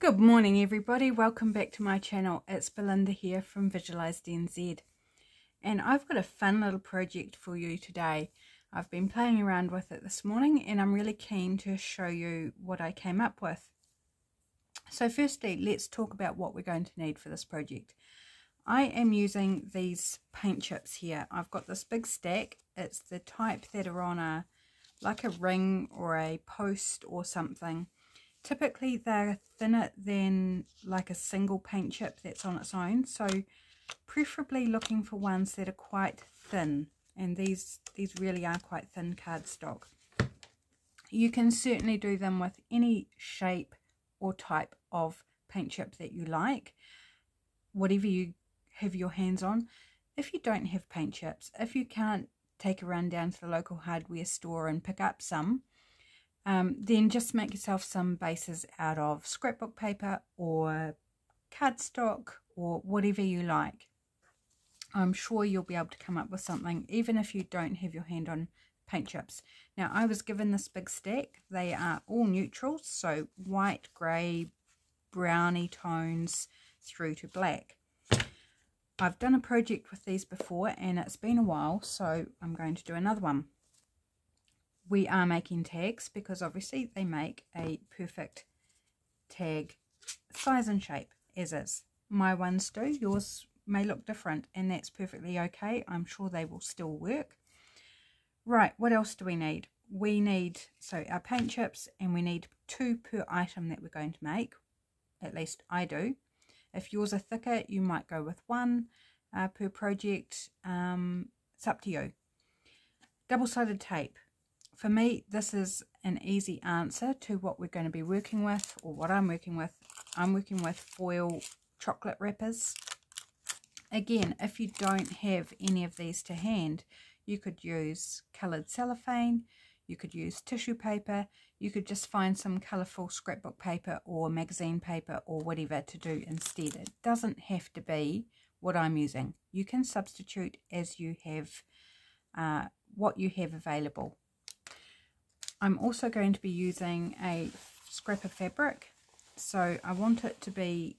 Good morning everybody, welcome back to my channel. It's Belinda here from Visualised NZ, and I've got a fun little project for you today. I've been playing around with it this morning and I'm really keen to show you what I came up with. So firstly, let's talk about what we're going to need for this project. I am using these paint chips here. I've got this big stack. It's the type that are on a like a ring or a post or something. Typically they're thinner than like a single paint chip that's on its own, so preferably looking for ones that are quite thin, and these really are quite thin cardstock. You can certainly do them with any shape or type of paint chip that you like, whatever you have your hands on. If you don't have paint chips, if you can't take a run down to the local hardware store and pick up some, then just make yourself some bases out of scrapbook paper or cardstock or whatever you like. I'm sure you'll be able to come up with something even if you don't have your hand on paint chips. Now I was given this big stack. They are all neutrals, so white, grey, browny tones through to black. I've done a project with these before and it's been a while, so I'm going to do another one. We are making tags because obviously they make a perfect tag size and shape as is. My ones do, yours may look different, and that's perfectly okay. I'm sure they will still work. Right, what else do we need? We need, so our paint chips, and we need two per item that we're going to make. At least I do. If yours are thicker, you might go with one per project. It's up to you. Double-sided tape. For me, this is an easy answer to what we're going to be working with, or what I'm working with. I'm working with foil chocolate wrappers. Again, if you don't have any of these to hand, you could use coloured cellophane, you could use tissue paper, you could just find some colourful scrapbook paper or magazine paper or whatever to do instead. It doesn't have to be what I'm using. You can substitute as you have what you have available. I'm also going to be using a scrap of fabric, so I want it to be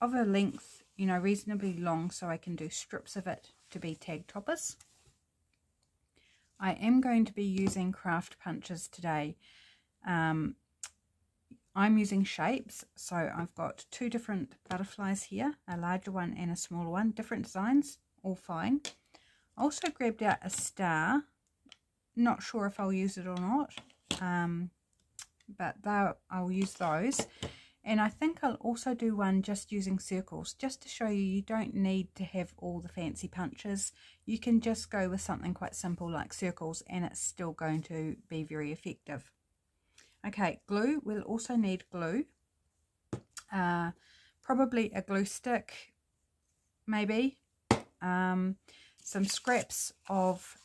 of a length, you know, reasonably long, so I can do strips of it to be tag toppers. I am going to be using craft punches today. I'm using shapes, so I've got two different butterflies here, a larger one and a smaller one, different designs, all fine. I also grabbed out a star. Not sure if I'll use it or not, but I'll use those. And I think I'll also do one just using circles, just to show you you don't need to have all the fancy punches. You can just go with something quite simple like circles and it's still going to be very effective. Okay, glue. We'll also need glue, probably a glue stick, maybe some scraps of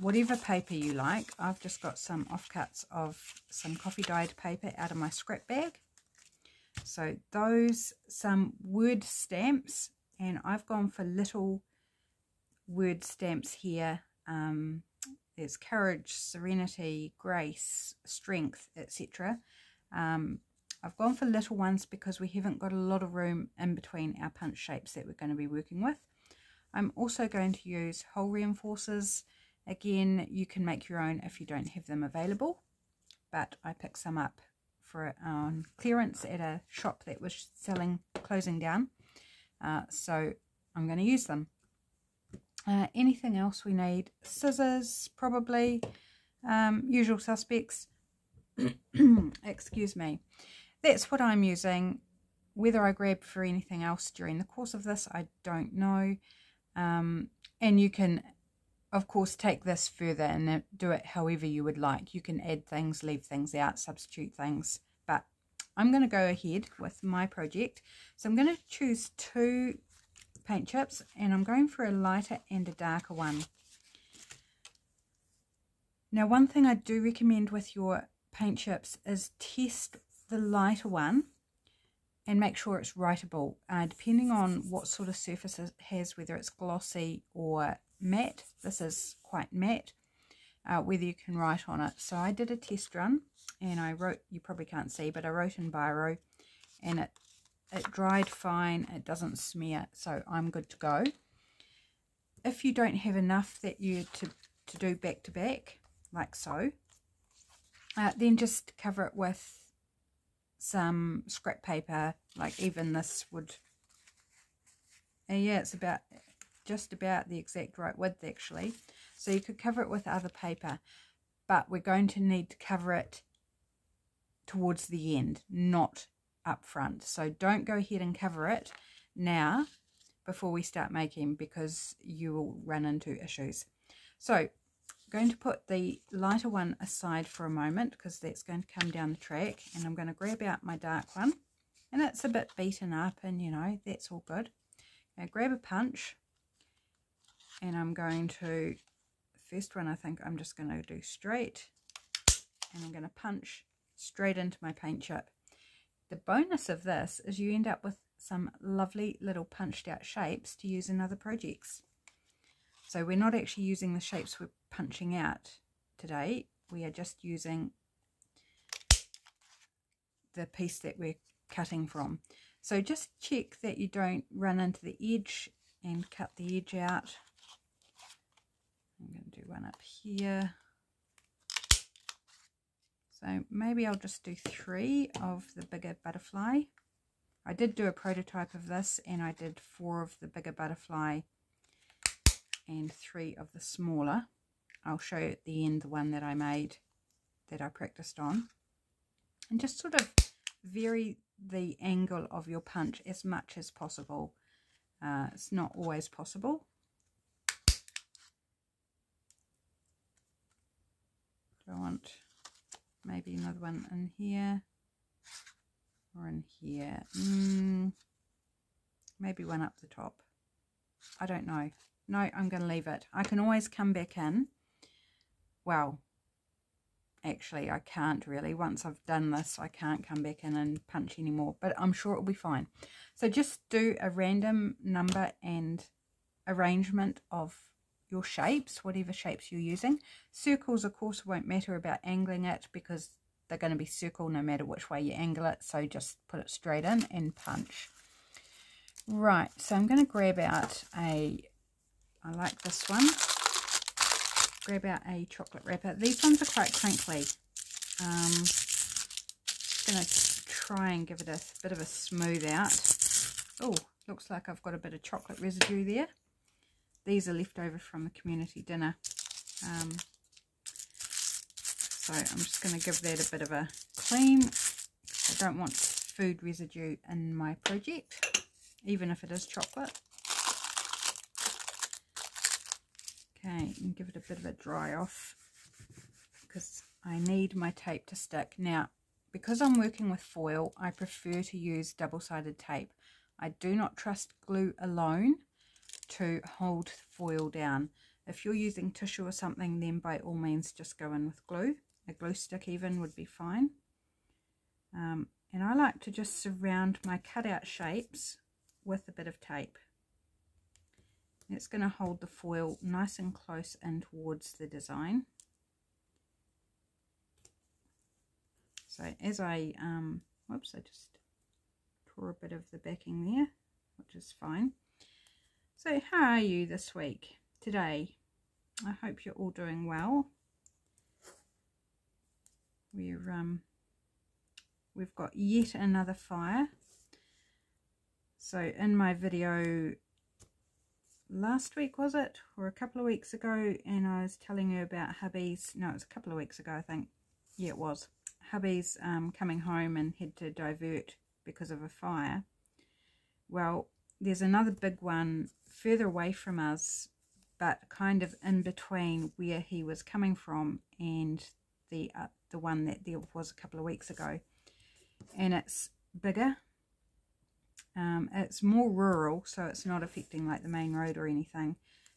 whatever paper you like. I've just got some offcuts of some coffee dyed paper out of my scrap bag. So those, some word stamps, and I've gone for little word stamps here. There's courage, serenity, grace, strength, etc. I've gone for little ones because we haven't got a lot of room in between our punch shapes that we're going to be working with. I'm also going to use hole reinforcers. Again, you can make your own if you don't have them available, but I picked some up for clearance at a shop that was selling, closing down, so I'm going to use them. Anything else we need? Scissors, probably, usual suspects. Excuse me. That's what I'm using. Whether I grab for anything else during the course of this, I don't know. And you can, of course, take this further and do it however you would like. You can add things, leave things out, substitute things, but I'm going to go ahead with my project. So I'm going to choose two paint chips, and I'm going for a lighter and a darker one. Now, one thing I do recommend with your paint chips is test the lighter one and make sure it's writable, depending on what sort of surface it has, whether it's glossy or matte. This is quite matte. whether you can write on it. So I did a test run and I wrote, you probably can't see, but I wrote in Biro and it dried fine, it doesn't smear, so I'm good to go. If you don't have enough that you to do back to back, like so, then just cover it with some scrap paper, like even this would, and yeah, it's about just about the exact right width actually, so you could cover it with other paper, but we're going to need to cover it towards the end, not up front. So don't go ahead and cover it now before we start making, because you will run into issues. So I'm going to put the lighter one aside for a moment because that's going to come down the track, and I'm going to grab out my dark one, and it's a bit beaten up and you know that's all good. Now grab a punch, and I'm going to, first one I think I'm just going to do straight, and I'm going to punch straight into my paint chip. The bonus of this is you end up with some lovely little punched out shapes to use in other projects. So we're not actually using the shapes we're punching out today, we are just using the piece that we're cutting from. So just check that you don't run into the edge and cut the edge out. I'm going to do one up here. So maybe I'll just do 3 of the bigger butterfly. I did do a prototype of this and I did 4 of the bigger butterfly and 3 of the smaller. I'll show you at the end the one that I made that I practiced on. And just sort of vary the angle of your punch as much as possible. It's not always possible. Do I want maybe another one in here or in here? Maybe one up the top. I don't know. No, I'm going to leave it. I can always come back in. Well, actually, I can't really. Once I've done this, I can't come back in and punch anymore, but I'm sure it'll be fine. So just do a random number and arrangement of your shapes, whatever shapes you're using. Circles, of course, won't matter about angling it because they're going to be circle no matter which way you angle it, so just put it straight in and punch. Right, so I'm going to grab out I like this one. Grab out a chocolate wrapper. These ones are quite crinkly. I'm going to try and give it a bit of a smooth out. Oh, looks like I've got a bit of chocolate residue there. These are left over from the community dinner. So I'm just going to give that a bit of a clean. I don't want food residue in my project, even if it is chocolate. Okay, and give it a bit of a dry off because I need my tape to stick. Now, because I'm working with foil, I prefer to use double-sided tape. I do not trust glue alone to hold foil down. If you're using tissue or something, then by all means just go in with glue. A glue stick even would be fine. And I like to just surround my cutout shapes with a bit of tape. It's going to hold the foil nice and close in towards the design. So as I whoops, I just tore a bit of the backing there, which is fine. So how are you this week, today? I hope you're all doing well. We've got yet another fire. So in my video last week, was it, or a couple of weeks ago, and I was telling you about hubby's, no, it was a couple of weeks ago, I think. Yeah, it was. Hubby's coming home and had to divert because of a fire. Well, there's another big one further away from us, but kind of in between where he was coming from and the one that there was a couple of weeks ago, and it's bigger. It's more rural, so it's not affecting like the main road or anything,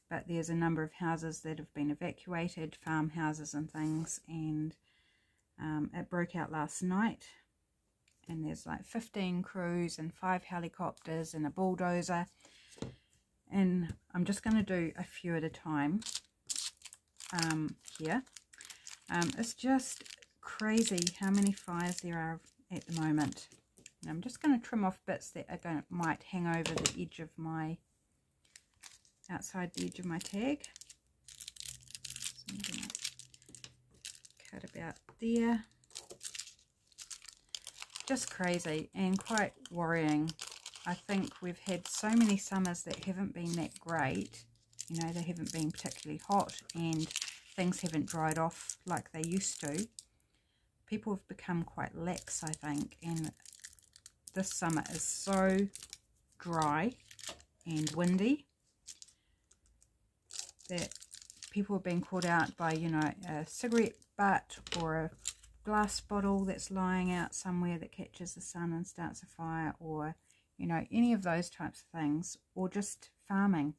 but there's a number of houses that have been evacuated, farmhouses and things, and it broke out last night. And there's like 15 crews and 5 helicopters and a bulldozer. And I'm just going to do a few at a time. here. It's just crazy how many fires there are at the moment. And I'm just going to trim off bits that are might hang over the edge of my outside the edge of my tag. So I'm going to cut about there. Just crazy and quite worrying. I think we've had so many summers that haven't been that great. You know, they haven't been particularly hot and things haven't dried off like they used to. People have become quite lax, I think, and this summer is so dry and windy that people have been caught out by, you know, a cigarette butt or a glass bottle that's lying out somewhere that catches the sun and starts a fire, or, you know, any of those types of things, or just farming,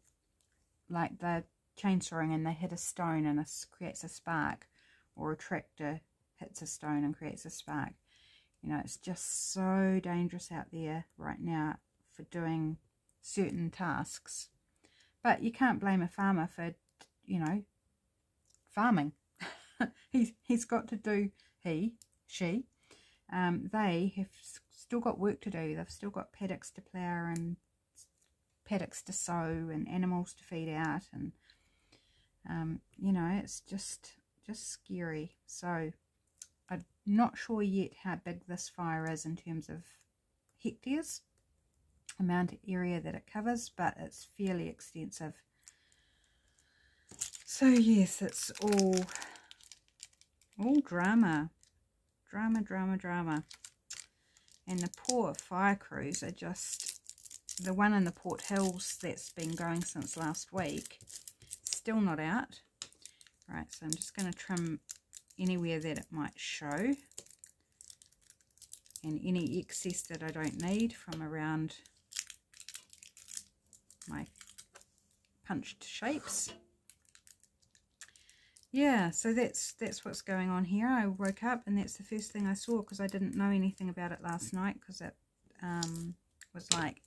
like they're chainsawing and they hit a stone and it creates a spark, or a tractor hits a stone and creates a spark. You know, it's just so dangerous out there right now for doing certain tasks. But you can't blame a farmer for, you know, farming. he's got to do, they have still got work to do. They've still got paddocks to plough and paddocks to sow and animals to feed out, and you know, it's just scary. So I'm not sure yet how big this fire is in terms of hectares, amount of area that it covers, but it's fairly extensive. So yes, it's all drama. And the poor fire crews are just, the one in the Port Hills that's been going since last week, still not out. Right, so I'm just going to trim anywhere that it might show, and any excess that I don't need from around my punched shapes. Yeah, so that's what's going on here. I woke up and that's the first thing I saw, because I didn't know anything about it last night, because it was like,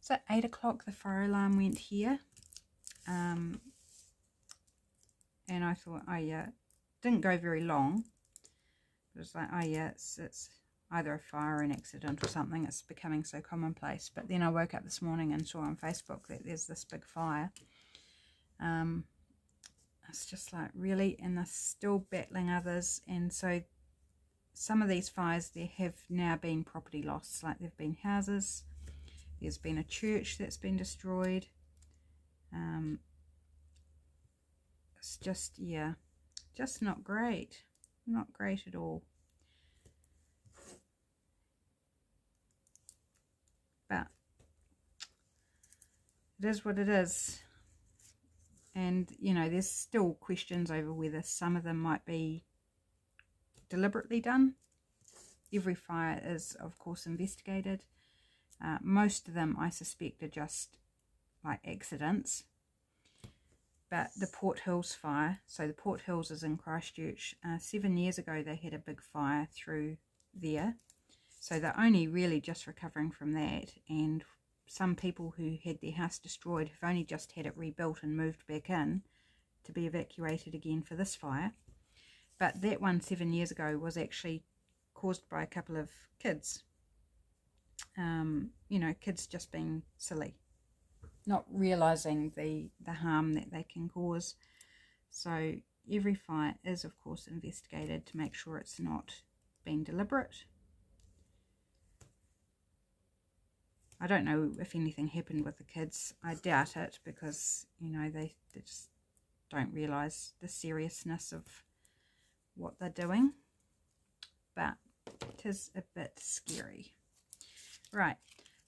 so 8 o'clock the fire alarm went here, and I thought, oh yeah, didn't go very long. It was like, oh yeah, it's either a fire or an accident or something. It's becoming so commonplace. But then I woke up this morning and saw on Facebook that there's this big fire. It's just like, really? And they're still battling others. And so some of these fires, there have now been property loss. Like, there have been houses. There's been a church that's been destroyed. It's just, yeah, just not great. Not great at all. But it is what it is. And, you know, there's still questions over whether some of them might be deliberately done. Every fire is, of course, investigated. Most of them, I suspect, are just like accidents. But the Port Hills fire, so the Port Hills is in Christchurch. 7 years ago, they had a big fire through there. So they're only really just recovering from that, and some people who had their house destroyed have only just had it rebuilt and moved back in to be evacuated again for this fire. But that one 7 years ago was actually caused by a couple of kids. You know, kids just being silly, not realising the harm that they can cause. So every fire is, of course, investigated to make sure it's not been deliberate. I don't know if anything happened with the kids. I doubt it, because, you know, they just don't realise the seriousness of what they're doing. But it is a bit scary. Right,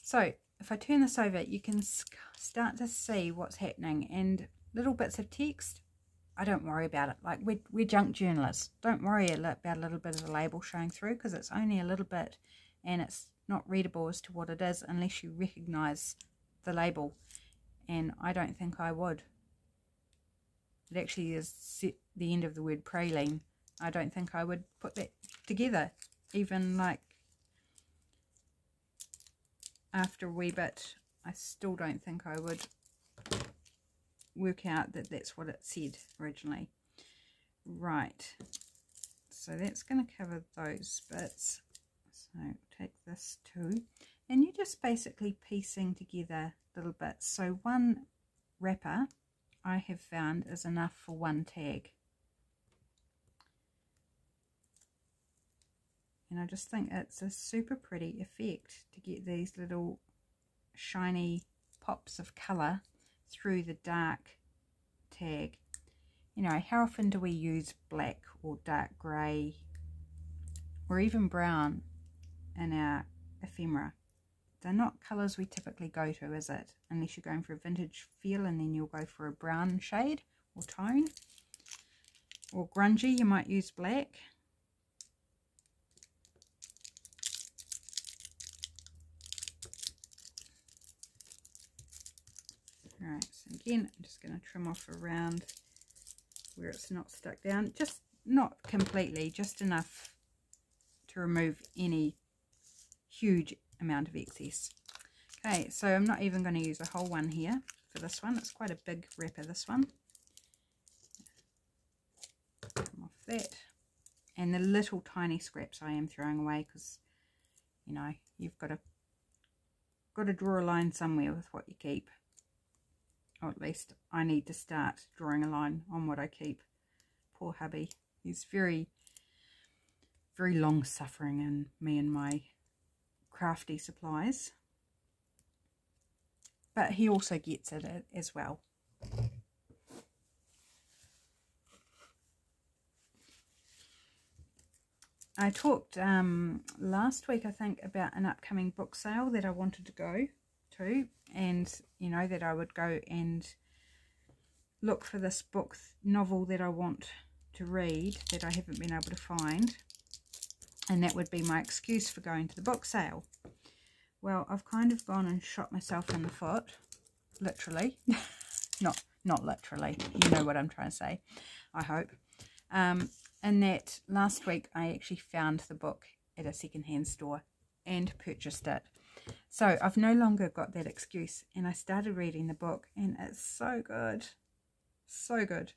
so if I turn this over, you can start to see what's happening. And little bits of text, I don't worry about it. Like, we're junk journalists. Don't worry about a little bit of the label showing through, because it's only a little bit, and it's not readable as to what it is unless you recognize the label, and I don't think I would. It actually is the end of the word praline. I don't think I would put that together, even like after a wee bit. I still don't think I would. work out that that's what it said originally. Right, so that's going to cover those bits. So take this too, and you're just basically piecing together little bits. So one wrapper I have found is enough for one tag, and I just think it's a super pretty effect to get these little shiny pops of colour through the dark tag. You know, how often do we use black or dark grey or even brown in our ephemera? They're not colours we typically go to, is it? Unless you're going for a vintage feel, and then you'll go for a brown shade or tone. Or grungy, you might use black. Alright, so again, I'm just going to trim off around where it's not stuck down. Just not completely, just enough to remove any huge amount of excess. Okay, so I'm not even going to use a whole one here for this one. It's quite a big wrapper, this one. Come off that. And the little tiny scraps I am throwing away, because, you know, you've got to draw a line somewhere with what you keep. Or at least I need to start drawing a line on what I keep. Poor hubby. He's very, very long-suffering in me and my crafty supplies, but he also gets it as well. I talked last week, I think, about an upcoming book sale that I wanted to go to, and you know that I would go and look for this book novel that I want to read that I haven't been able to find. And that would be my excuse for going to the book sale. Well, I've kind of gone and shot myself in the foot. Literally. not literally. You know what I'm trying to say, I hope. And that last week I actually found the book at a secondhand store and purchased it. So I've no longer got that excuse. And I started reading the book, and it's so good. So good.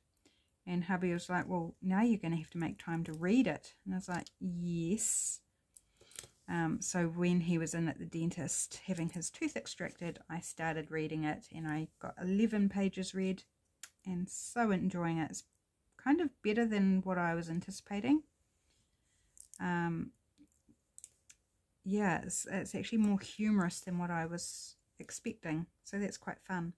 And hubby was like, well, now you're going to have to make time to read it. And I was like, yes. So when he was in at the dentist having his tooth extracted, I started reading it. And I got 11 pages read and so enjoying it. It's kind of better than what I was anticipating. Yeah, it's actually more humorous than what I was expecting. So that's quite fun.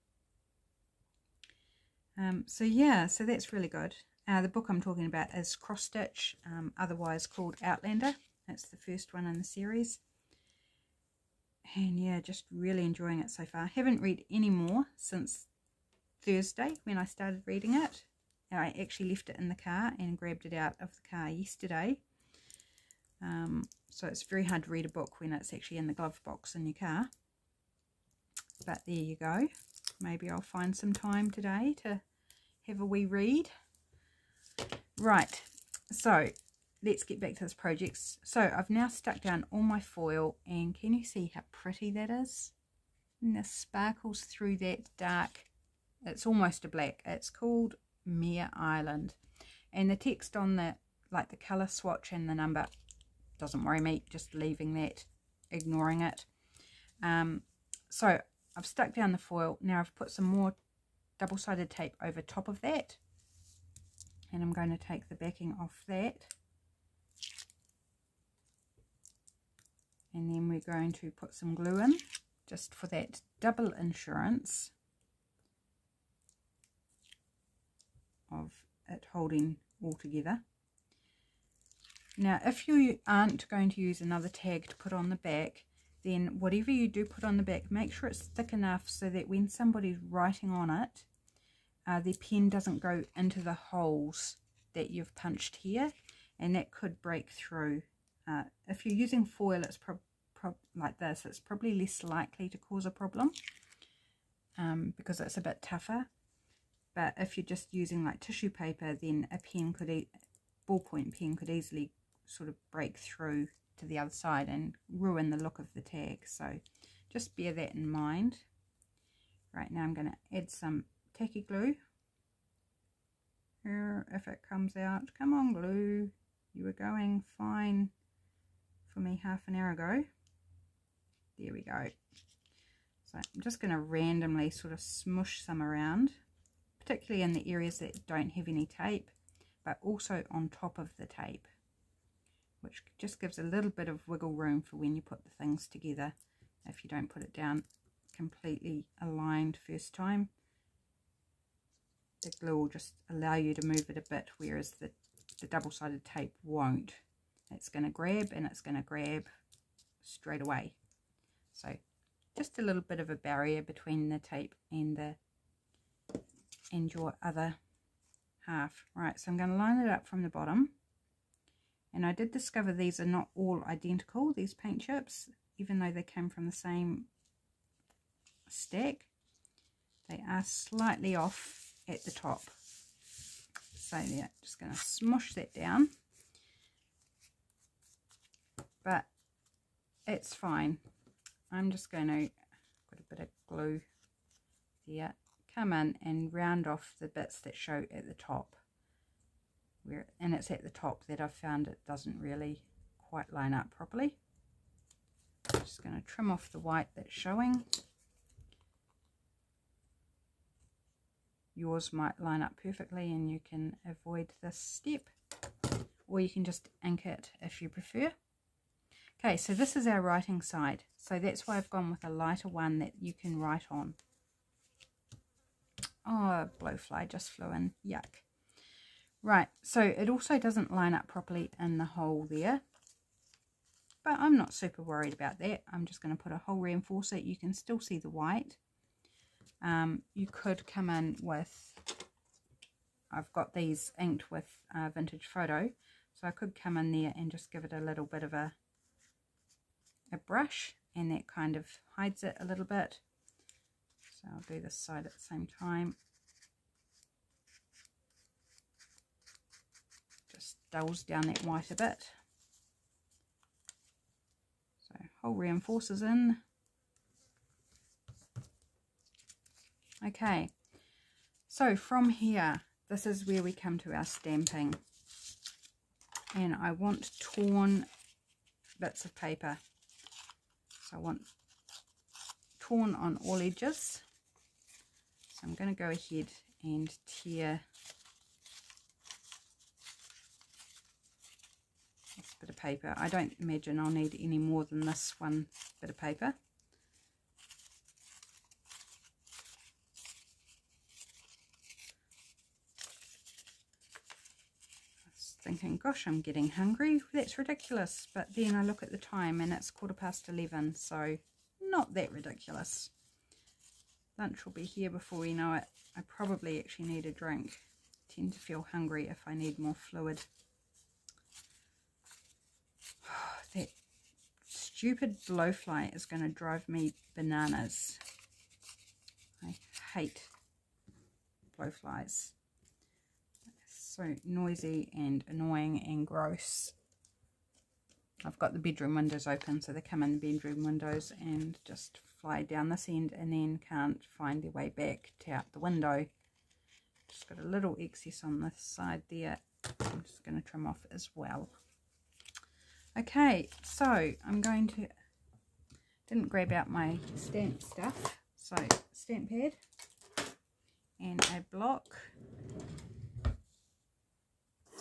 So yeah, so that's really good. The book I'm talking about is Cross Stitch, otherwise called Outlander. It's the first one in the series. And yeah, just really enjoying it so far. I haven't read any more since Thursday when I started reading it. I actually left it in the car and grabbed it out of the car yesterday. So it's very hard to read a book when it's actually in the glove box in your car. But there you go. Maybe I'll find some time today to have a wee read. Right, so let's get back to this project. So I've now stuck down all my foil, and can you see how pretty that is? And the sparkles through that dark, it's almost a black. It's called Mere Island. And the text on the, like the colour swatch and the number, doesn't worry me, just leaving that, ignoring it. So I've stuck down the foil. Now I've put some more double-sided tape over top of that, and I'm going to take the backing off that, and then we're going to put some glue in just for that double insurance of it holding all together. Now if you aren't going to use another tag to put on the back, then whatever you do put on the back, make sure it's thick enough so that when somebody's writing on it, their pen doesn't go into the holes that you've punched here, and that could break through. If you're using foil, it's like this, it's probably less likely to cause a problem because it's a bit tougher. But if you're just using like tissue paper, then a pen could, ballpoint pen could easily sort of break through to the other side and ruin the look of the tag. So just bear that in mind. Right, now I'm going to add some tacky glue. If it comes out, come on glue, you were going fine for me half an hour ago. There we go. So I'm just going to randomly sort of smush some around, particularly in the areas that don't have any tape, but also on top of the tape, which just gives a little bit of wiggle room for when you put the things together, if you don't put it down completely aligned first time. The glue will just allow you to move it a bit, whereas the double-sided tape won't. It's going to grab and it's going to grab straight away. So just a little bit of a barrier between the tape and your other half. Right, so I'm going to line it up from the bottom. And I did discover these are not all identical, these paint chips, even though they came from the same stack. They are slightly off at the top. So yeah, just going to smush that down. But it's fine. I'm just going to put a bit of glue there. Come in and round off the bits that show at the top. And it's at the top that I've found it doesn't really quite line up properly. I'm just going to trim off the white that's showing. Yours might line up perfectly and you can avoid this step, or you can just ink it if you prefer. Okay, so this is our writing side, so that's why I've gone with a lighter one that you can write on. Oh, blowfly just flew in, yuck. Right, so it also doesn't line up properly in the hole there, but I'm not super worried about that. I'm just going to put a hole reinforcer. You can still see the white. You could come in with, I've got these inked with vintage photo, so I could come in there and just give it a little bit of a brush, and that kind of hides it a little bit. So I'll do this side at the same time. Dulls down that white a bit. So hole reinforces in. Okay, so from here, this is where we come to our stamping, and I want torn bits of paper. So I want torn on all edges. So I'm going to go ahead and tear bit of paper. I don't imagine I'll need any more than this one bit of paper. I was thinking, gosh, I'm getting hungry. That's ridiculous. But then I look at the time and it's 11:15, so not that ridiculous. Lunch will be here before we know it. I probably actually need a drink. I tend to feel hungry if I need more fluid. That stupid blowfly is going to drive me bananas. I hate blowflies. It's so noisy and annoying and gross. I've got the bedroom windows open, so they come in the bedroom windows and just fly down this end and then can't find their way back to out the window. Just got a little excess on this side there. I'm just going to trim off as well. Okay, so I'm going to, didn't grab out my stamp stuff, so stamp pad and a block,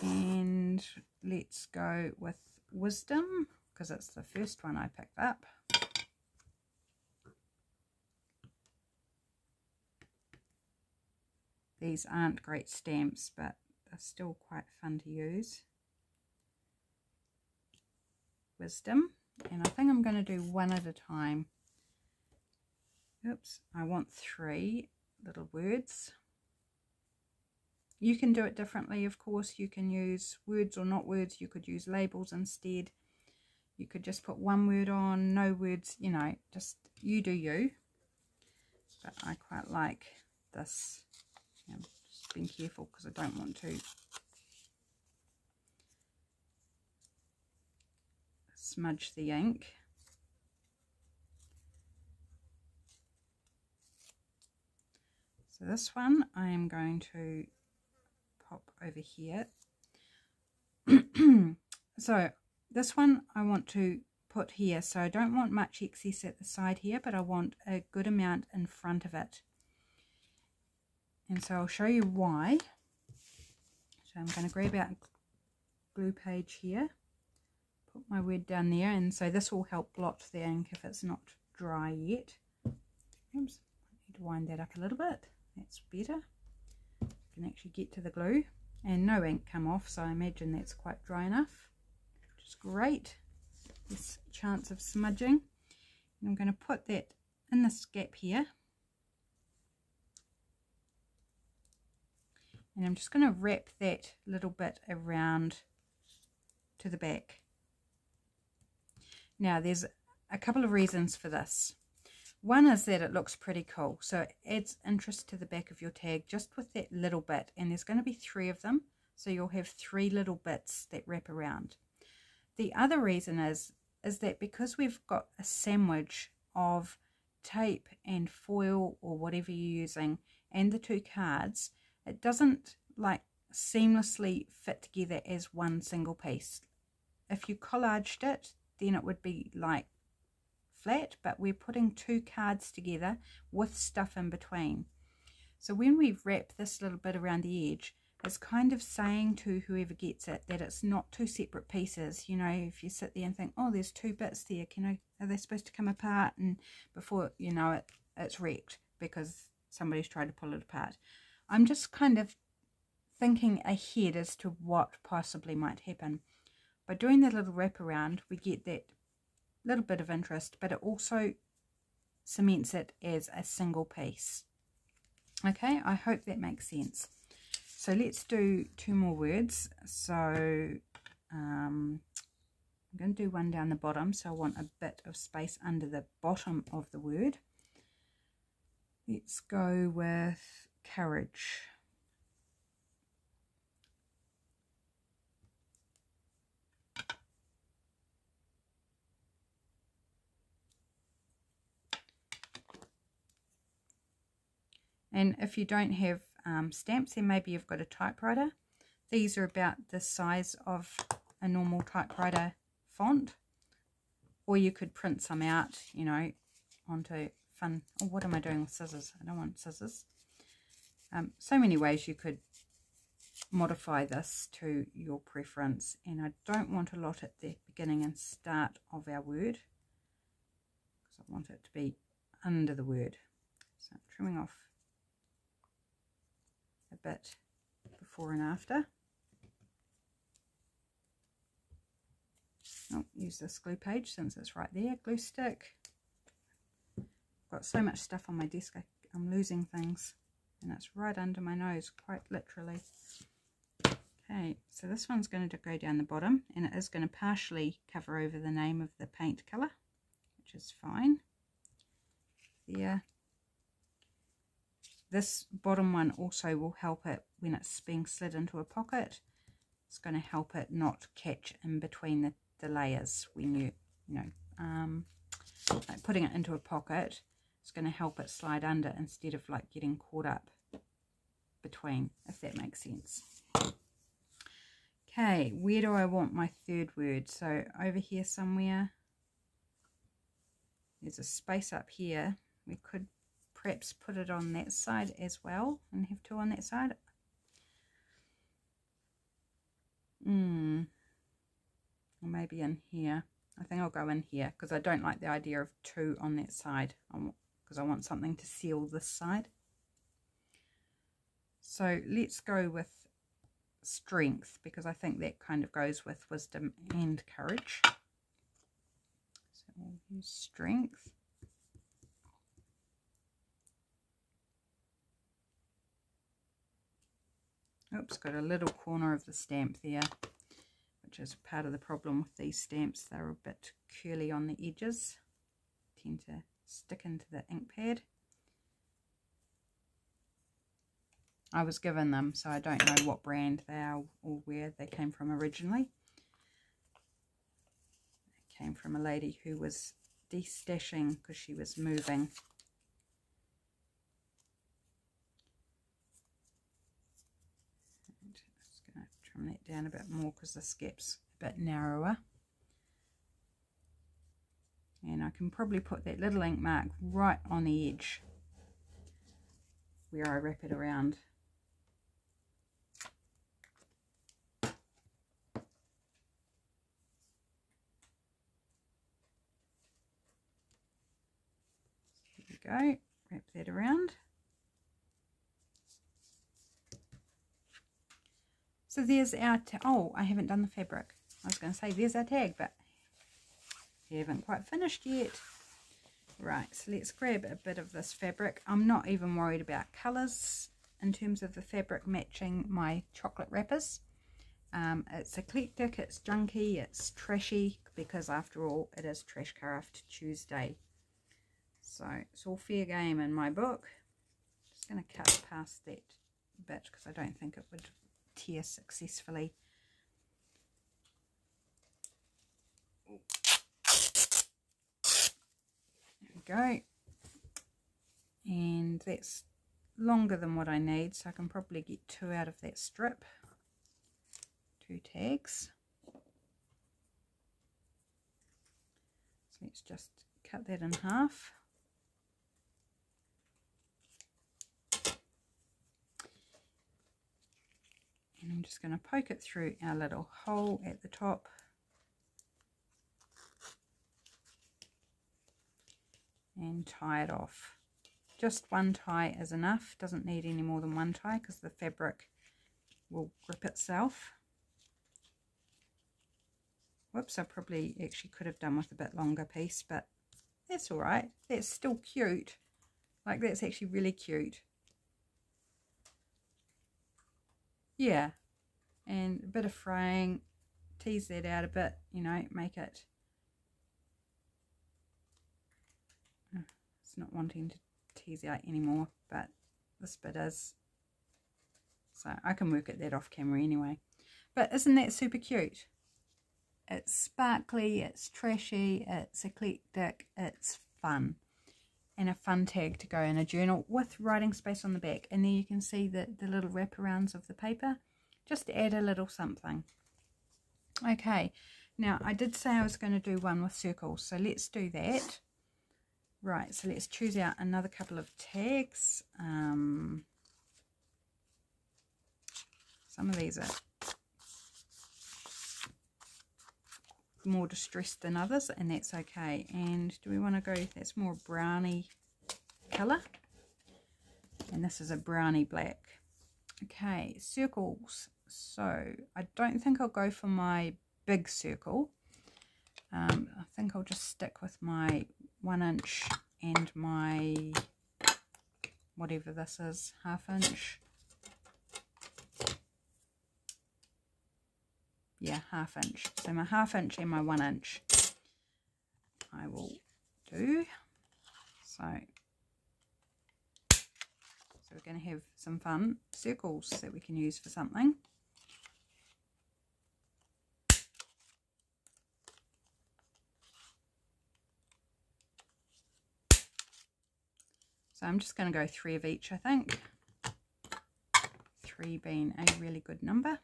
and let's go with Wisdom because it's the first one I picked up. These aren't great stamps, but they're still quite fun to use. Wisdom, and I think I'm going to do one at a time. Oops, I want 3 little words. You can do it differently, of course. You can use words or not words. You could use labels instead. You could just put one word on, no words, you know, just you do you. But I quite like this. I'm just being careful because I don't want to smudge the ink. So this one I am going to pop over here. So this one I want to put here, so I don't want much excess at the side here, but I want a good amount in front of it. And so I'll show you why. So I'm going to grab out a glue page here, put my word down there, and so this will help blot the ink if it's not dry yet. Oops, I need to wind that up a little bit. That's better. You can actually get to the glue, and no ink come off, so I imagine that's quite dry enough, which is great. This chance of smudging. And I'm going to put that in this gap here, and I'm just going to wrap that little bit around to the back. Now there's a couple of reasons for this. One is that it looks pretty cool, so it adds interest to the back of your tag just with that little bit, and there's going to be 3 of them, so you'll have 3 little bits that wrap around. The other reason is that because we've got a sandwich of tape and foil or whatever you're using and the 2 cards, it doesn't like seamlessly fit together as one single piece. If you collaged it, then it would be like flat, but we're putting 2 cards together with stuff in between. So when we wrap this little bit around the edge, it's kind of saying to whoever gets it that it's not 2 separate pieces. You know, if you sit there and think, oh, there's 2 bits there, are they supposed to come apart? And before you know it, it's wrecked because somebody's tried to pull it apart. I'm just kind of thinking ahead as to what possibly might happen. By doing that little wraparound, we get that little bit of interest, but it also cements it as a single piece. Okay, I hope that makes sense. So let's do 2 more words. So I'm going to do one down the bottom, so I want a bit of space under the bottom of the word. Let's go with courage. And if you don't have stamps, then maybe you've got a typewriter. These are about the size of a normal typewriter font, or you could print some out, you know, onto fun. Oh, what am I doing with scissors? I don't want scissors. So many ways you could modify this to your preference, and I don't want a lot at the beginning and start of our word because I want it to be under the word. So I'm trimming off a bit before and after. I'll use this glue page since it's right there. Glue stick. I've got so much stuff on my desk I'm losing things. And it's right under my nose, quite literally. Okay, so this one's going to go down the bottom, and it is going to partially cover over the name of the paint colour, which is fine. There. This bottom one also will help it when it's being slid into a pocket. It's going to help it not catch in between the layers when like putting it into a pocket. It's going to help it slide under instead of like getting caught up between, if that makes sense. Okay, where do I want my 3rd word? So over here somewhere. There's a space up here. We could perhaps put it on that side as well and have 2 on that side. Or maybe in here. I think I'll go in here because I don't like the idea of 2 on that side. Because I want something to seal this side. So let's go with strength, because I think that kind of goes with wisdom and courage. So we'll use strength. Oops, got a little corner of the stamp there, which is part of the problem with these stamps. They're a bit curly on the edges. Tend to stick into the ink pad. I was given them, so I don't know what brand they are or where they came from originally. They came from a lady who was destashing because she was moving. tighten that down a bit more because this gap's a bit narrower. And I can probably put that little ink mark right on the edge where I wrap it around. There we go, wrap that around. So there's our tag. Oh, I haven't done the fabric. I was going to say there's our tag, but we haven't quite finished yet. Right, so let's grab a bit of this fabric. I'm not even worried about colours in terms of the fabric matching my chocolate wrappers. It's eclectic, it's junky, it's trashy, because after all it is Trash Craft Tuesday. So it's all fair game in my book. I'm just going to cut past that bit because I don't think it would tear successfully. There we go. And that's longer than what I need, so I can probably get two out of that strip. Two tags. So let's just cut that in half. And I'm just going to poke it through our little hole at the top. And tie it off. Just one tie is enough. Doesn't need any more than one tie because the fabric will grip itself. Whoops, I probably actually could have done with a bit longer piece, but that's all right. That's still cute. Like, that's actually really cute. Yeah, and a bit of fraying, tease that out a bit, you know, make it. It's not wanting to tease out anymore, but this bit is. So I can work at that off camera anyway. But isn't that super cute? It's sparkly, it's trashy, it's eclectic, it's fun. And a fun tag to go in a journal with writing space on the back. And there you can see the little wraparounds of the paper, just to add a little something. Okay, now I did say I was going to do one with circles, so let's do that. Right, so let's choose out another couple of tags. Some of these are more distressed than others, and that's okay. And do we want to go, that's more brownie color, and this is a brownie black. Okay, circles. So I don't think I'll go for my big circle. I think I'll just stick with my 1 inch and my whatever this is, 1/2 inch. Yeah, 1/2 inch. So my 1/2 inch and my 1 inch I will do. So we're going to have some fun circles that we can use for something. So I'm just going to go 3 of each, I think. 3 being a really good number.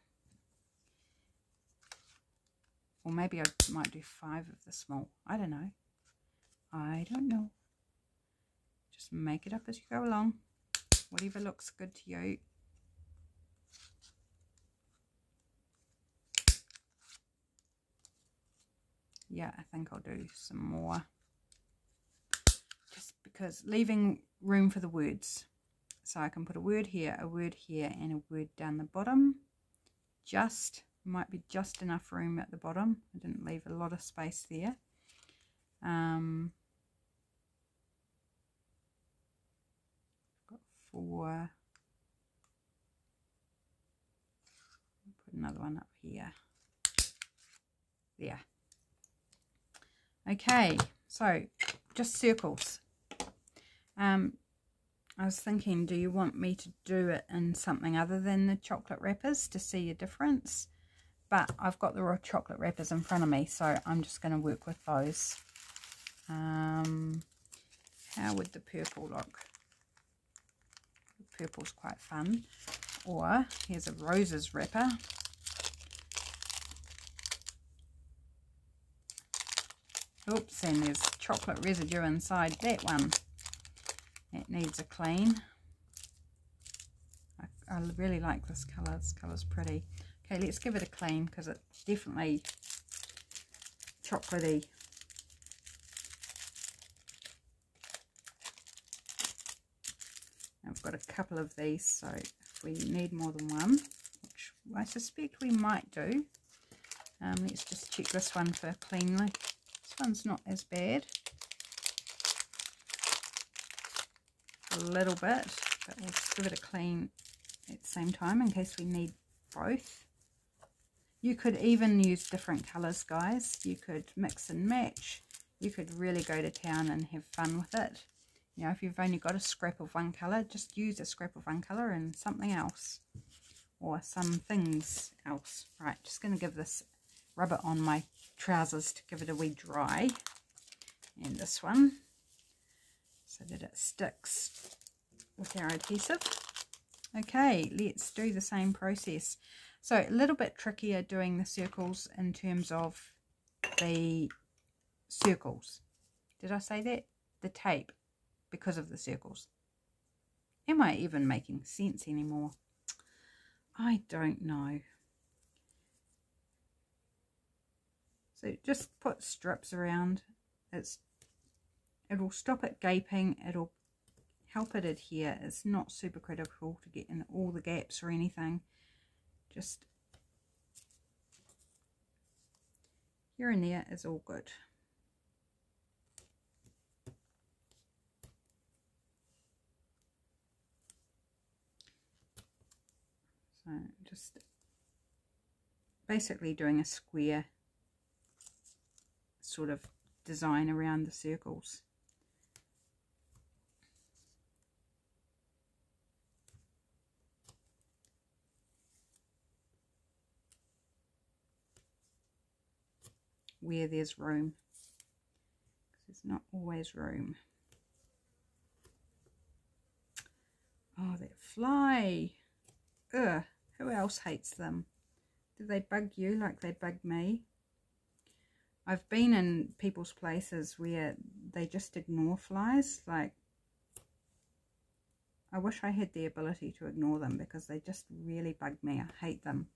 Or maybe I might do 5 of the small. I don't know. I don't know. Just make it up as you go along. Whatever looks good to you. Yeah, I think I'll do some more. Just because leaving room for the words. So I can put a word here, and a word down the bottom. Just. Might be just enough room at the bottom. I didn't leave a lot of space there. Got 4. Put another one up here. There. Okay, so just circles. I was thinking, do you want me to do it in something other than the chocolate wrappers to see a difference? But I've got the raw chocolate wrappers in front of me, so I'm just going to work with those. How would the purple look? The purple's quite fun. Or here's a roses wrapper. Oops, and there's chocolate residue inside that one. That needs a clean. I really like this colour. This colour's pretty. Okay, let's give it a clean because it's definitely chocolatey. I've got a couple of these, so if we need more than one, which I suspect we might do, let's just check this one for cleanly. This one's not as bad. A little bit, but we'll just give it a clean at the same time in case we need both. You could even use different colours, guys. You could mix and match. You could really go to town and have fun with it. You know, if you've only got a scrap of one colour, just use a scrap of one colour and something else. Or some things else. Right, just going to give this rubber on my trousers to give it a wee dry. And this one. So that it sticks with our adhesive. Okay, let's do the same process. So, a little bit trickier doing the circles in terms of the circles. Did I say that? The tape. Because of the circles. Am I even making sense anymore? I don't know. So just put strips around. It'll stop it gaping. It'll help it adhere. It's not super critical to get in all the gaps or anything. Just here and there is all good. So just basically doing a square sort of design around the circles. Where there's room. Because there's not always room. Oh, that fly. Ugh. Who else hates them? Do they bug you like they bug me? I've been in people's places where they just ignore flies. Like, I wish I had the ability to ignore them because they just really bug me. I hate them.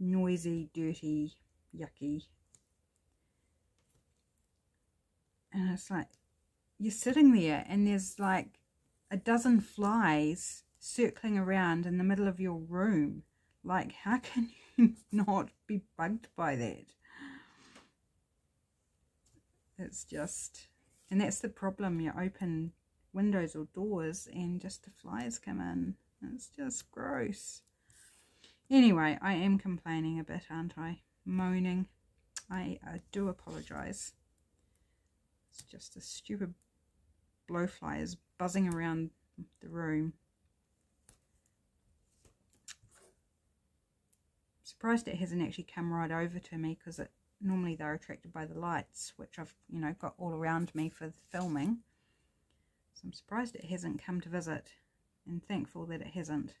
Noisy, dirty, yucky. And it's like, you're sitting there and there's like a dozen flies circling around in the middle of your room. Like, how can you not be bugged by that? It's just, and that's the problem. You open windows or doors and just the flies come in. It's just gross. Anyway, I am complaining a bit, aren't I? Moaning. I do apologise. It's just a stupid blowfly is buzzing around the room. Surprised it hasn't actually come right over to me because it normally they're attracted by the lights, which I've, you know, got all around me for the filming. So I'm surprised it hasn't come to visit and thankful that it hasn't.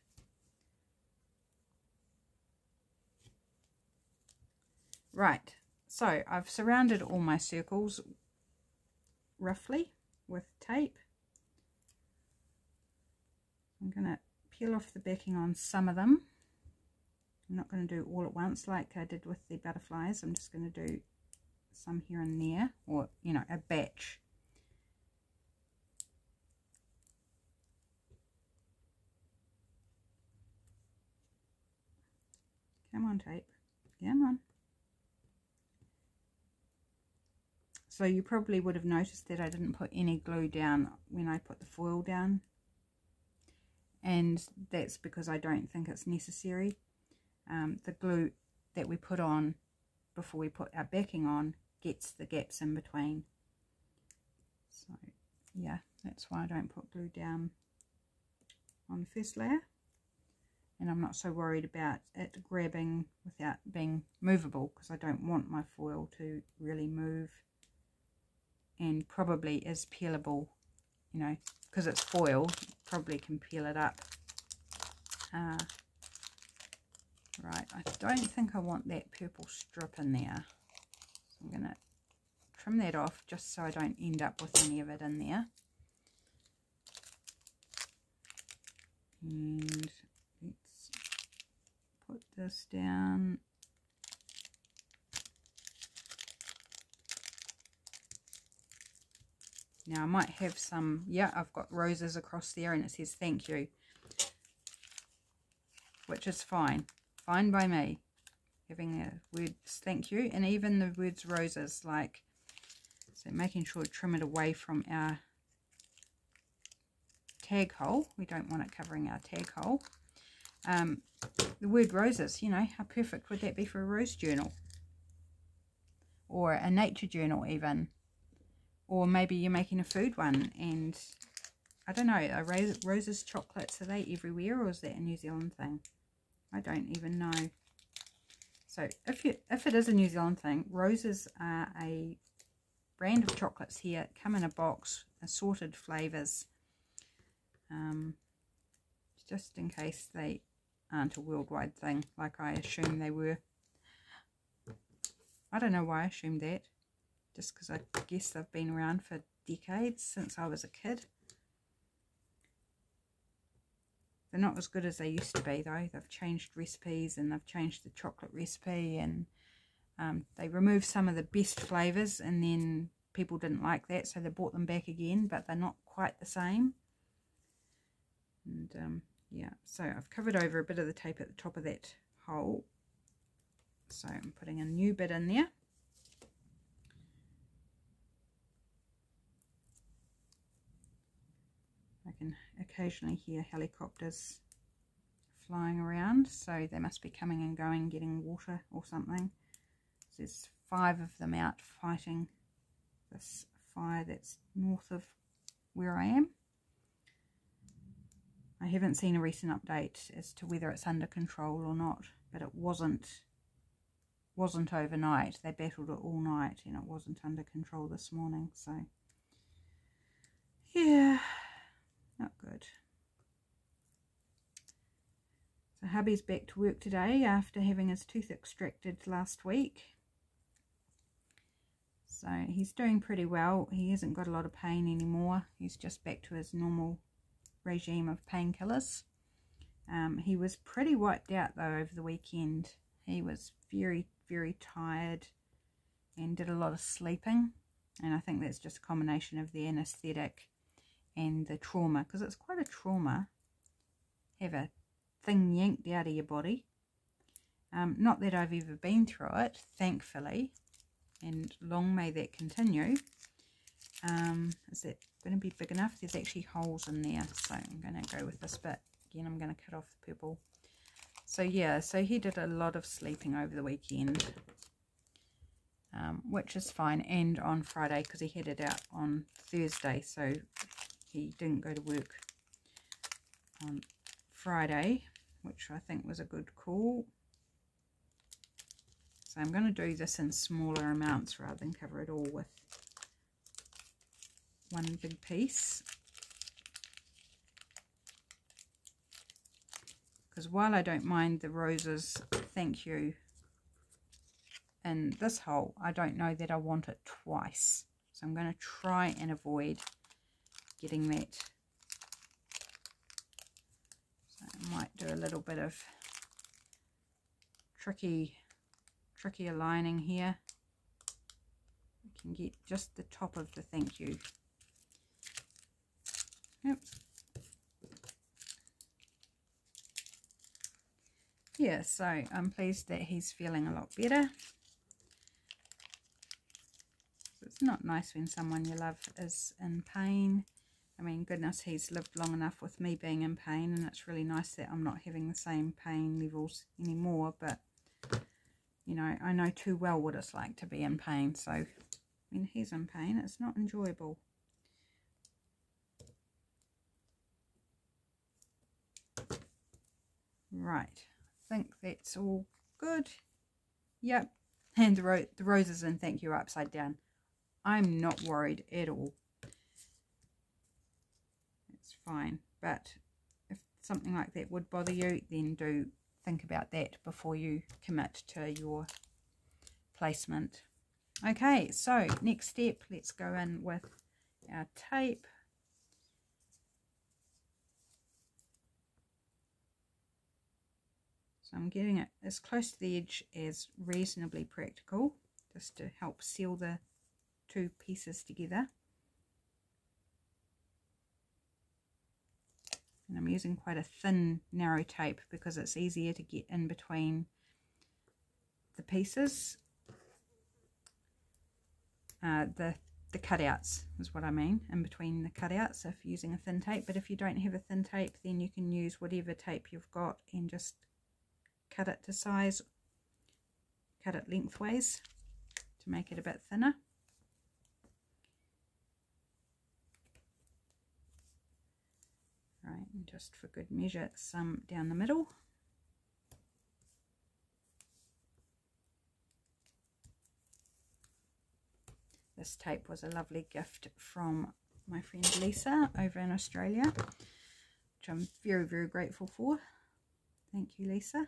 Right, so I've surrounded all my circles roughly with tape. I'm going to peel off the backing on some of them. I'm not going to do all at once like I did with the butterflies. I'm just going to do some here and there, or, you know, a batch. Come on, tape. Come on. So you probably would have noticed that I didn't put any glue down when I put the foil down. And that's because I don't think it's necessary. The glue that we put on before we put our backing on gets the gaps in between. So yeah, that's why I don't put glue down on the first layer. And I'm not so worried about it grabbing without being movable because I don't want my foil to really move. And probably is peelable, you know, because it's foil, probably can peel it up. Right, I don't think I want that purple strip in there. So I'm going to trim that off just so I don't end up with any of it in there. And let's put this down. Now I might have some, yeah, I've got roses across there and it says thank you, which is fine, fine by me, having the words thank you and even the words roses, like, so making sure to trim it away from our tag hole. We don't want it covering our tag hole. The word roses, you know, how perfect would that be for a rose journal or a nature journal even, or maybe you're making a food one. And I don't know, are roses chocolates, are they everywhere or is that a New Zealand thing? I don't even know. So if it is a New Zealand thing, roses are a brand of chocolates here, come in a box, assorted flavours, just in case they aren't a worldwide thing like I assumed they were. I don't know why I assumed that, just because I guess they've been around for decades since I was a kid. They're not as good as they used to be though. They've changed recipes and they've changed the chocolate recipe, and they removed some of the best flavours and then people didn't like that, so they brought them back again, but they're not quite the same. And yeah, so I've covered over a bit of the tape at the top of that hole, so I'm putting a new bit in there. I can occasionally hear helicopters flying around, so they must be coming and going, getting water or something. So there's 5 of them out fighting this fire that's north of where I am. I haven't seen a recent update as to whether it's under control or not, but it wasn't overnight. They battled it all night and it wasn't under control this morning, so yeah, not good. So hubby's back to work today after having his tooth extracted last week. So he's doing pretty well. He hasn't got a lot of pain anymore. He's just back to his normal regime of painkillers. He was pretty wiped out though over the weekend. He was very, very tired and did a lot of sleeping, and I think that's just a combination of the anesthetic and the trauma, because it's quite a trauma, have a thing yanked out of your body. Not that I've ever been through it, thankfully, and long may that continue. Is that going to be big enough? There's actually holes in there, so I'm going to go with this bit again. I'm going to cut off the purple. So yeah, so he did a lot of sleeping over the weekend, which is fine, and on Friday, because he had it out on Thursday, so he didn't go to work on Friday, which I think was a good call. So I'm going to do this in smaller amounts rather than cover it all with one big piece, because while I don't mind the roses thank you in this hole, I don't know that I want it twice, so I'm going to try and avoid getting that. So I might do a little bit of tricky aligning here. I can get just the top of the thank you. Yep. Yeah, so I'm pleased that he's feeling a lot better. So it's not nice when someone you love is in pain. I mean, goodness, he's lived long enough with me being in pain, and it's really nice that I'm not having the same pain levels anymore, but you know, I know too well what it's like to be in pain, so when he's in pain, it's not enjoyable. Right, I think that's all good. Yep, and the roses and thank you are upside down. I'm not worried at all. It's fine, but if something like that would bother you, then do think about that before you commit to your placement. Okay, so next step, let's go in with our tape. So I'm getting it as close to the edge as reasonably practical, just to help seal the two pieces together. And I'm using quite a thin, narrow tape because it's easier to get in between the pieces. The cutouts is what I mean, in between the cutouts if you're using a thin tape. But if you don't have a thin tape, then you can use whatever tape you've got and just cut it to size, cut it lengthways to make it a bit thinner. Right, and just for good measure, some down the middle. This tape was a lovely gift from my friend Lisa over in Australia, which I'm very, very grateful for. Thank you, Lisa.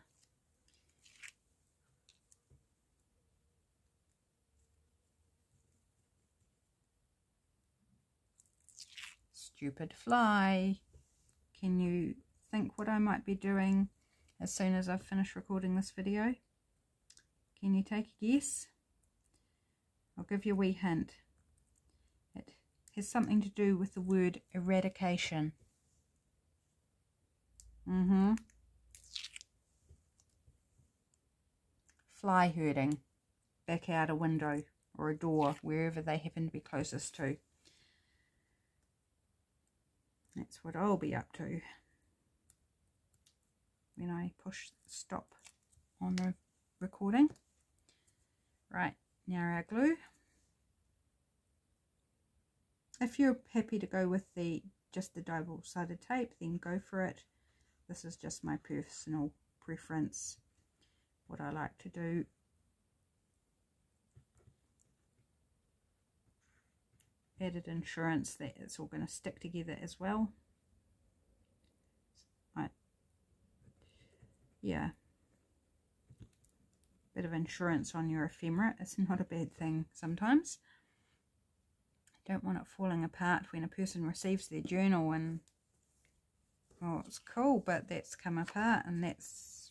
Stupid fly. Can you think what I might be doing as soon as I've finished recording this video? Can you take a guess? I'll give you a wee hint. It has something to do with the word eradication. Fly herding. Back out a window or a door, wherever they happen to be closest to. That's what I'll be up to when I push stop on the recording. Right, now our glue. If you're happy to go with just the double-sided tape, then go for it. This is just my personal preference, what I like to do. Added insurance that it's all going to stick together as well. Yeah, bit of insurance on your ephemera, it's not a bad thing sometimes. I don't want it falling apart when a person receives their journal and, oh, it's cool, but that's come apart and that's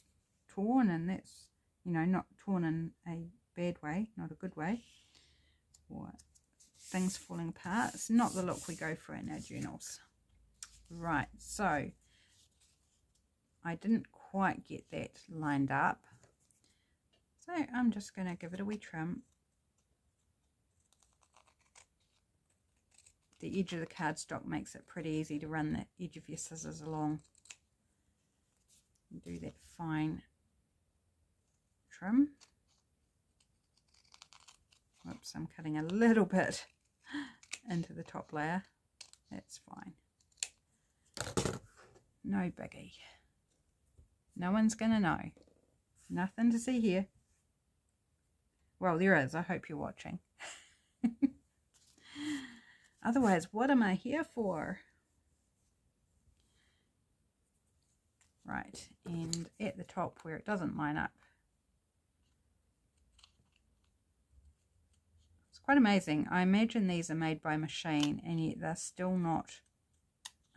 torn, and that's, you know, not torn in a bad way, not a good way, or things falling apart. It's not the look we go for in our journals. Right, so I didn't quite get that lined up, so I'm just going to give it a wee trim. The edge of the cardstock makes it pretty easy to run the edge of your scissors along and do that fine trim. Oops, I'm cutting a little bit into the top layer. That's fine. No biggie. No one's going to know. Nothing to see here. Well, there is. I hope you're watching. Otherwise, what am I here for? Right, and at the top where it doesn't line up. It's quite amazing. I imagine these are made by machine, and yet they're still not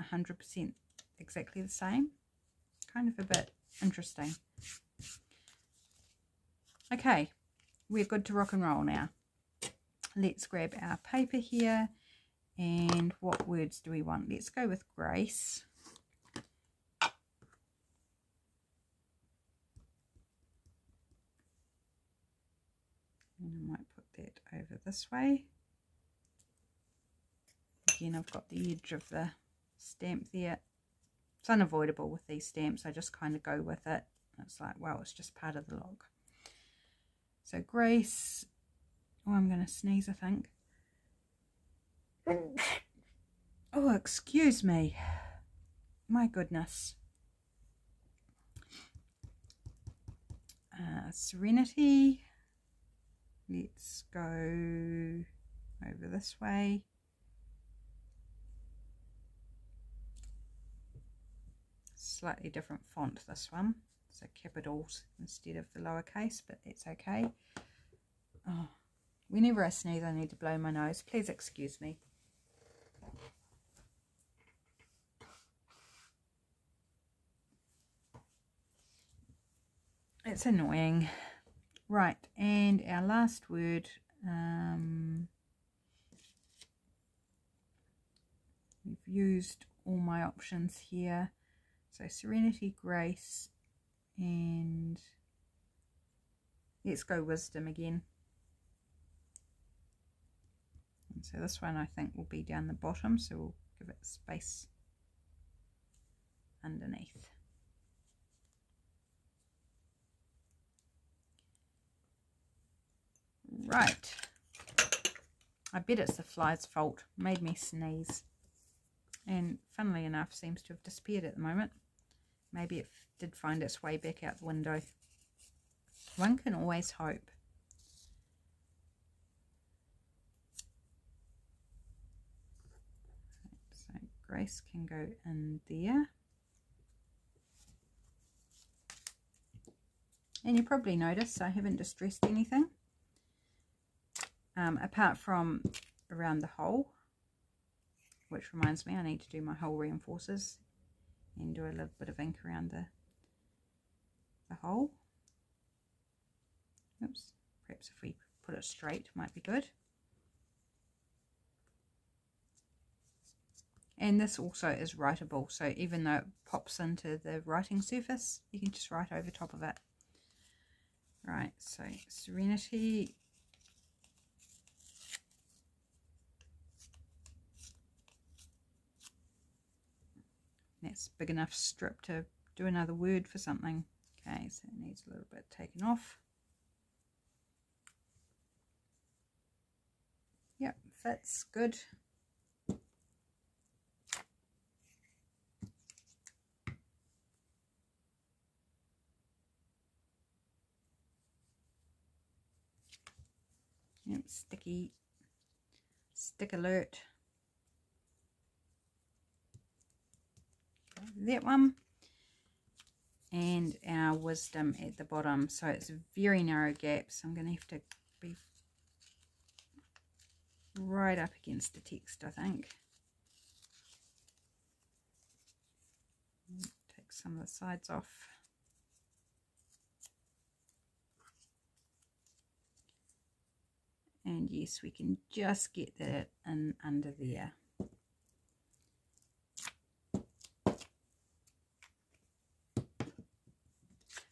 100% exactly the same. Kind of a bit interesting. Okay, we're good to rock and roll now. Let's grab our paper here, and what words do we want? Let's go with grace. And I might put that over this way. Again, I've got the edge of the stamp there. It's unavoidable with these stamps. I just kind of go with it. It's like, well, it's just part of the log. So grace. Oh, I'm going to sneeze, I think. Oh, excuse me. My goodness. Serenity. Let's go over this way. Slightly different font this one, so capitals instead of the lowercase, but that's okay. Oh, Whenever I sneeze, I need to blow my nose. Please excuse me. It's annoying. Right, and our last word. We've used all my options here. So serenity, grace, and let's go wisdom again. And so this one I think will be down the bottom, so we'll give it space underneath. Right, I bet it's the fly's fault, made me sneeze, and funnily enough seems to have disappeared at the moment. Maybe it did find its way back out the window. One can always hope. So Grace can go in there. And you probably noticed I haven't distressed anything. Apart from around the hole, which reminds me I need to do my hole reinforcers and do a little bit of ink around the hole. Oops, perhaps if we put it straight might be good. And this also is writable, so even though it pops into the writing surface, you can just write over top of it. Right, so serenity. That's a big enough strip to do another word for something. Okay, so it needs a little bit taken off. Yep, fits good. Yep, sticky. Stick alert. That one, and our wisdom at the bottom, so it's a very narrow gap, so I'm going to have to be right up against the text, I think. Take some of the sides off. And yes, we can just get that in under there.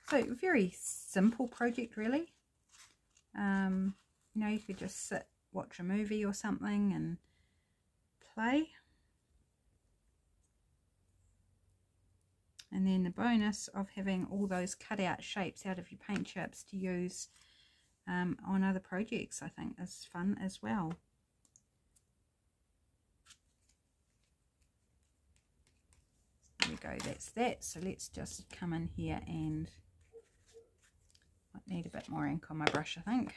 So very simple project really, you know, you could just sit, watch a movie or something and play. And then the bonus of having all those cut out shapes out of your paint chips to use on other projects I think is fun as well. There we go, that's that. So let's just come in here and might need a bit more ink on my brush, I think.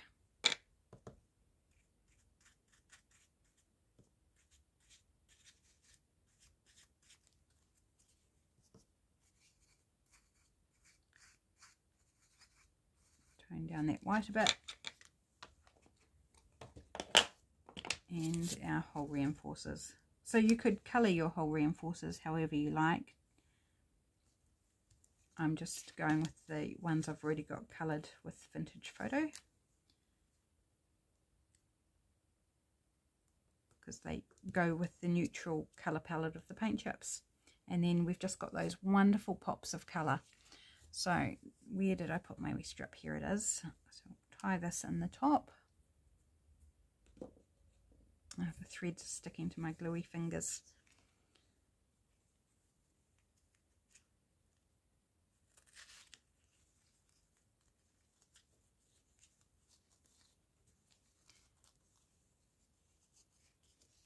Tone down that white a bit. And our hole reinforcers. So you could colour your hole reinforcers however you like. I'm just going with the ones I've already got coloured with vintage photo, because they go with the neutral colour palette of the paint chips. And then we've just got those wonderful pops of colour. So where did I put my wee strip? Here it is. So I'll tie this in the top. Oh, the threads are sticking to my gluey fingers.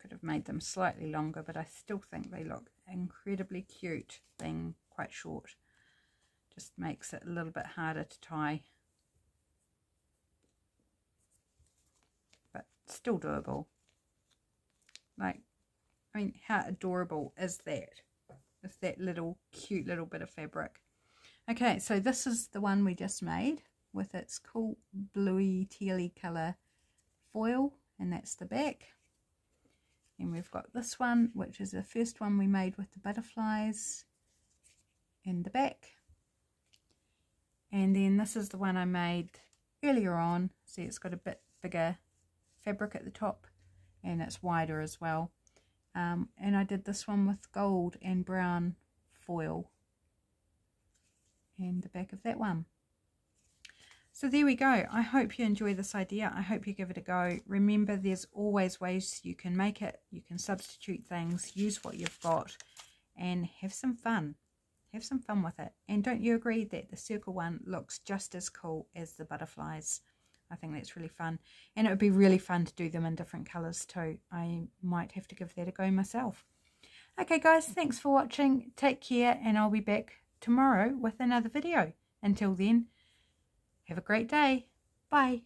Could have made them slightly longer, but I still think they look incredibly cute being quite short. Just makes it a little bit harder to tie. But still doable. Like, I mean, how adorable is that? With that little, cute little bit of fabric. Okay, so this is the one we just made with its cool bluey, tealy colour foil, and that's the back. And we've got this one, which is the first one we made with the butterflies in the back. And then this is the one I made earlier on. See, it's got a bit bigger fabric at the top and it's wider as well. And I did this one with gold and brown foil. And the back of that one. So there we go. I hope you enjoy this idea. I hope you give it a go. Remember, there's always ways you can make it. You can substitute things, use what you've got, and have some fun. Have some fun with it. And don't you agree that the circle one looks just as cool as the butterflies? I think that's really fun. And it would be really fun to do them in different colours too. I might have to give that a go myself. Okay guys, thanks for watching. Take care, and I'll be back tomorrow with another video. Until then, have a great day. Bye.